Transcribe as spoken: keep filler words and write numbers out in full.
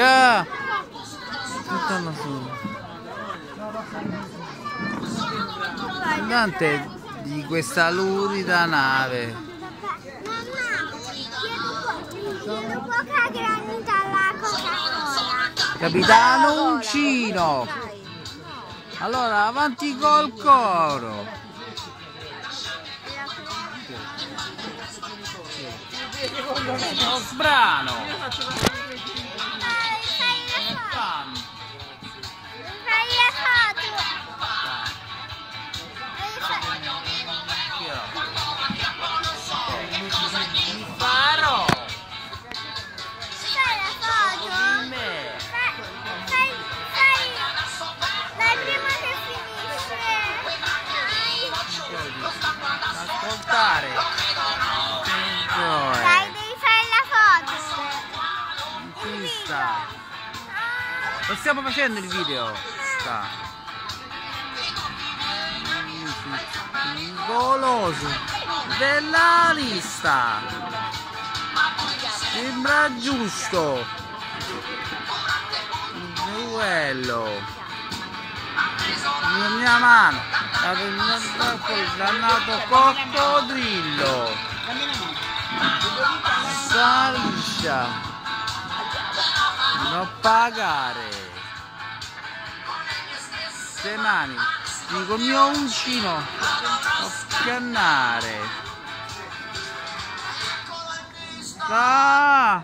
Luca! Stanno su. Dante di questa lurida nave. Mamma, poca granita alla Coca-Cola. Capitano Uncino. Allora, avanti col coro. Brano. Lo stiamo facendo il video. Sta. Il goloso della lista. Sembra giusto. Il duello. La mia mano. Il dannato coccodrillo. Saliscia. Non pagare le mani, dico mio uncino, scannare. Ah!